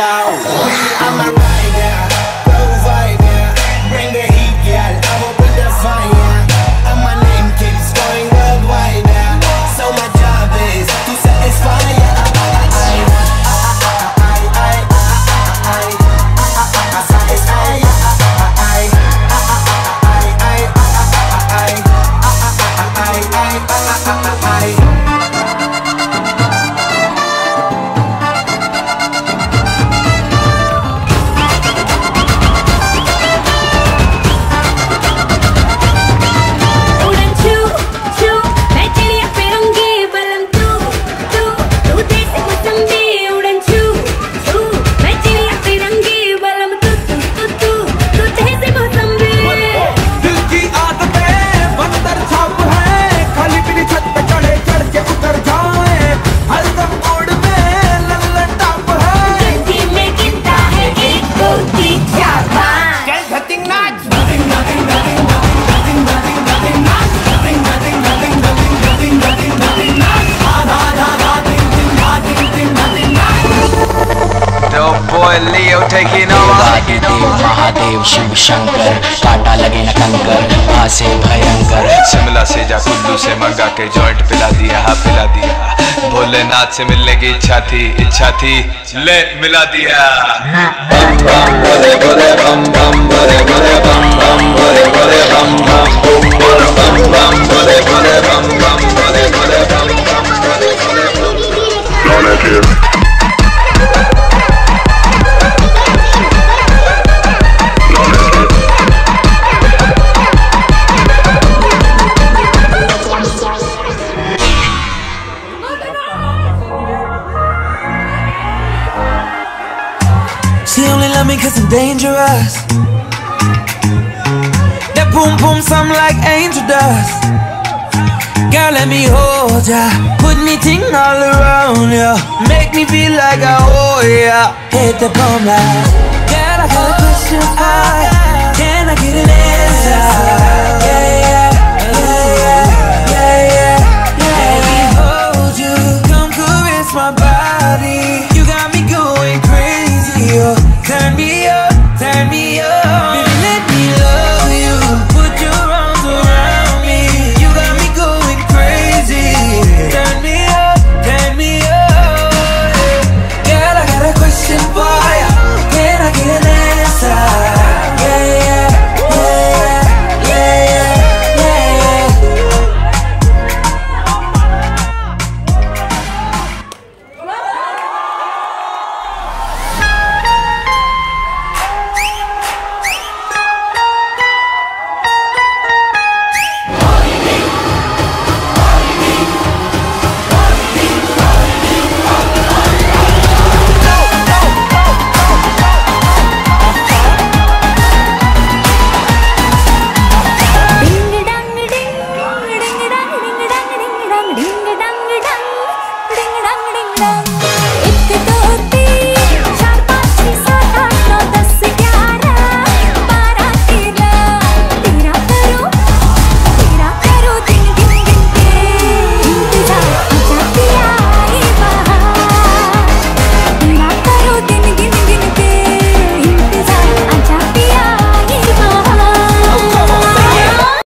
I'm a rider, provider, bring the heat, girl. I'm up in the fire, and my name keeps going worldwide. So my job is to satisfy ya. I satisfy ya. Leo taking over. Mahadev Shiv Shankar काटा लगे न कंकर आसे भयंकर। शिमला से जा कुल्लू से मंगा के जॉइंट पिला दिया, हाँ पिला दिया। भोलेनाथ से मिलने की इच्छा थी ले मिला दिया। बम बम बोले बोले बम बम बोले बोले बम बम बोले बोले बम बम बम बम बोले बोले बम बम बोले बोले बम बम बोले। She only love me cause I'm dangerous. That boom boom sound like angel dust. Girl, let me hold ya, put me ting all around ya, make me feel like I owe ya. Hit the bomb like, girl, I got a question, can I get an answer?